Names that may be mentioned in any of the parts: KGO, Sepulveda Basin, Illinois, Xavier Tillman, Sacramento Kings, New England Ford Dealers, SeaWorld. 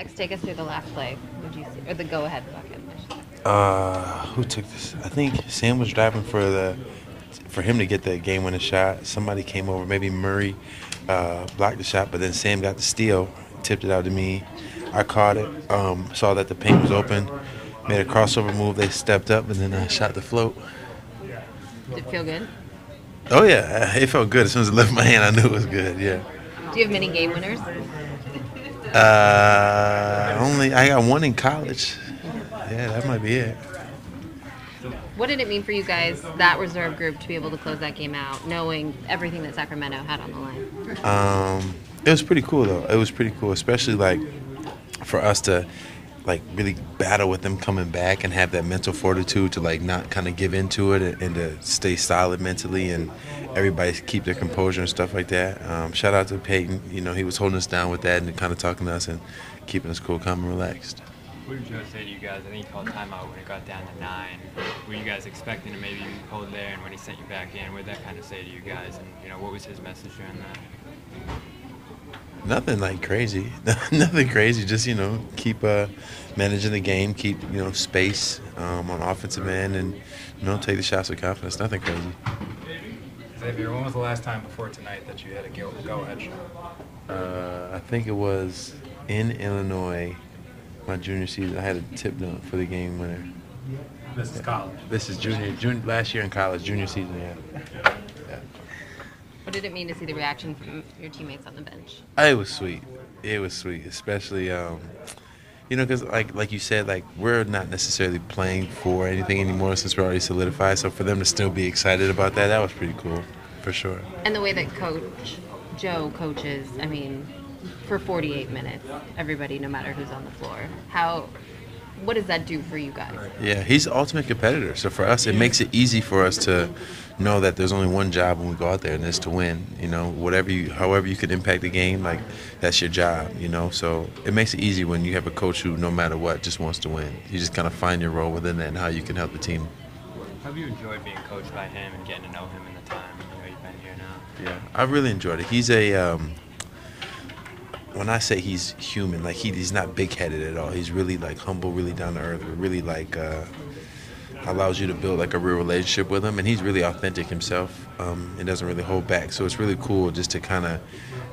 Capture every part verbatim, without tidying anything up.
X, take us through the last play. Would you see, or the go-ahead bucket? Uh, who took this? I think Sam was driving for the, for him to get that game-winning shot. Somebody came over, maybe Murray uh, blocked the shot, but then Sam got the steal, tipped it out to me. I caught it, um, saw that the paint was open, made a crossover move. They stepped up, and then I shot the float. Did it feel good? Oh, yeah. It felt good. As soon as it left my hand, I knew it was good, yeah. Do you have many game winners? Uh, only I got one in college. Yeah, that might be it. What did it mean for you guys, that reserve group, to be able to close that game out, knowing everything that Sacramento had on the line? Um, it was pretty cool, though. It was pretty cool, especially, like, for us to, like, really battle with them coming back and have that mental fortitude to, like, not kind of give into it and, and to stay solid mentally and everybody keep their composure and stuff like that. Um, shout out to Peyton. You know, he was holding us down with that and kind of talking to us and keeping us cool, calm, and relaxed. What did Joe say to you guys? I think he called timeout when it got down to nine. Were you guys expecting to maybe hold there, and when he sent you back in, what did that kind of say to you guys? And, you know, what was his message during that? Nothing, like, crazy. Nothing crazy. Just, you know, keep uh, managing the game, keep, you know, space um, on offensive end, and, you know, take the shots with confidence. Nothing crazy. Xavier, when was the last time before tonight that you had a go-ahead shot? Uh, I think it was in Illinois. My junior season, I had a tip dunk for the game winner. This is college. This is junior, junior last year in college, junior season, yeah. Yeah. yeah. What did it mean to see the reaction from your teammates on the bench? It was sweet. It was sweet, especially, um, you know, because like like you said, like we're not necessarily playing for anything anymore since we're already solidified. So for them to still be excited about that, that was pretty cool, for sure. And the way that Coach Joe coaches, I mean. For forty-eight minutes, everybody, no matter who's on the floor. How, what does that do for you guys? Yeah, he's the ultimate competitor. So for us, it makes it easy for us to know that there's only one job when we go out there, and it's to win. You know, whatever you, however you could impact the game, like that's your job. You know, so it makes it easy when you have a coach who, no matter what, just wants to win. You just kind of find your role within that and how you can help the team. Have you enjoyed being coached by him and getting to know him in the time you know, you've been here now? Yeah, I really enjoyed it. He's a um, When I say he's human, like he, he's not big-headed at all. He's really like humble, really down to earth, really like uh, allows you to build like a real relationship with him. And he's really authentic himself. Um, and doesn't really hold back. So it's really cool just to kind of,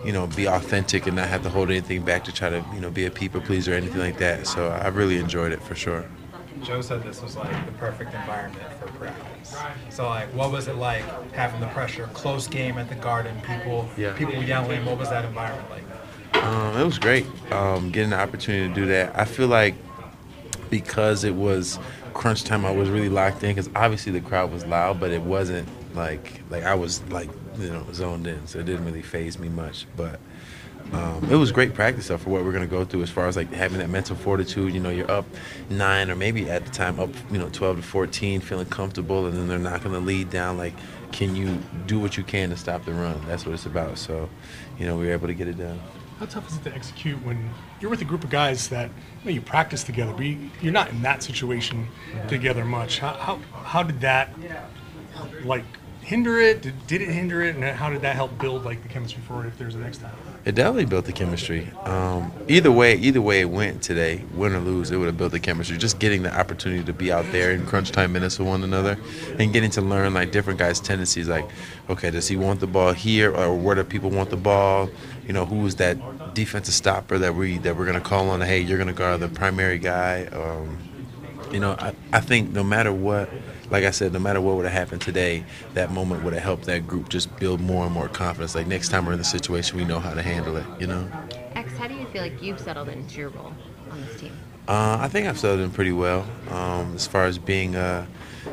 you know, be authentic and not have to hold anything back to try to, you know, be a people pleaser or anything like that. So I really enjoyed it for sure. Joe said this was like the perfect environment for practice. So like, what was it like having the pressure, close game at the Garden, people, yeah. people yelling? What was that environment like? Um, it was great um, getting the opportunity to do that. I feel like because it was crunch time, I was really locked in because obviously the crowd was loud, but it wasn't like like I was like you know zoned in, so it didn't really faze me much. But um, it was great practice though for what we're gonna go through as far as like having that mental fortitude. You know, you're up nine or maybe at the time up you know twelve to fourteen, feeling comfortable, and then they're knocking the lead down. Like, can you do what you can to stop the run? That's what it's about. So, you know, we were able to get it done. How tough is it to execute when you're with a group of guys that you, know, you practice together, but you, you're not in that situation together much? How how, how did that like hinder it? Did, did it hinder it? And how did that help build like the chemistry for it if there's a next time? It definitely built the chemistry. Um, either way, either way it went today, win or lose, it would have built the chemistry. Just getting the opportunity to be out there in crunch time minutes with one another, and getting to learn like different guys' tendencies. Like, okay, does he want the ball here, or where do people want the ball? You know, who is that defensive stopper that we that we're gonna call on? Hey, you're gonna guard the primary guy. Um, you know, I, I think no matter what. Like I said, no matter what would have happened today, that moment would have helped that group just build more and more confidence. Like, next time we're in the situation, we know how to handle it, you know? X, how do you feel like you've settled into your role on this team? Uh, I think I've settled in pretty well um, as far as being a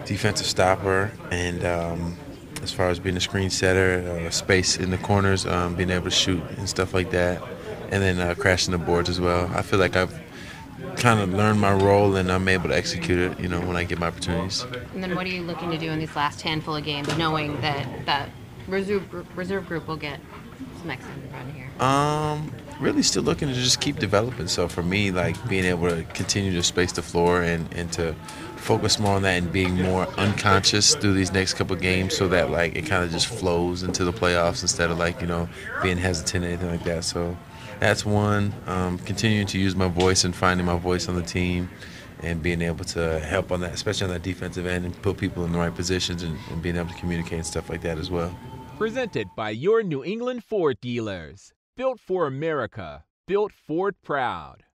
defensive stopper and um, as far as being a screen setter, uh, space in the corners, um, being able to shoot and stuff like that, and then uh, crashing the boards as well. I feel like I've kind of learn my role, and I'm able to execute it, you know, when I get my opportunities. And then what are you looking to do in these last handful of games, knowing that that reserve group, reserve group will get some excellent around here? Um, really still looking to just keep developing. So for me, like, being able to continue to space the floor and, and to focus more on that and being more unconscious through these next couple of games so that, like, it kind of just flows into the playoffs instead of, like, you know, being hesitant or anything like that. So that's one. Um, continuing to use my voice and finding my voice on the team and being able to help on that, especially on that defensive end, and put people in the right positions and, and being able to communicate and stuff like that as well. Presented by your New England Ford dealers. Built for America. Built Ford proud.